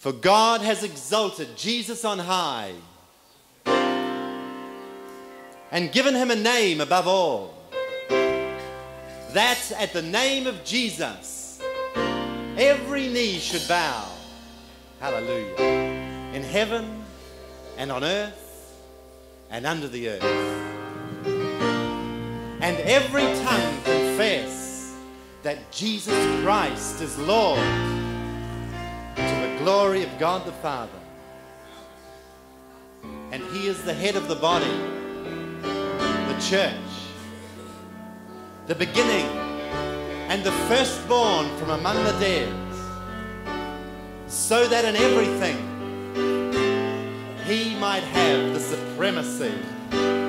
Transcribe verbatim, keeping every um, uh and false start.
For God has exalted Jesus on high and given him a name above all, that at the name of Jesus every knee should bow, hallelujah, in heaven and on earth and under the earth, and every tongue confess that Jesus Christ is Lord, to the glory of God the Father. And he is the head of the body, the church, the beginning and the firstborn from among the dead, so that in everything he might have the supremacy.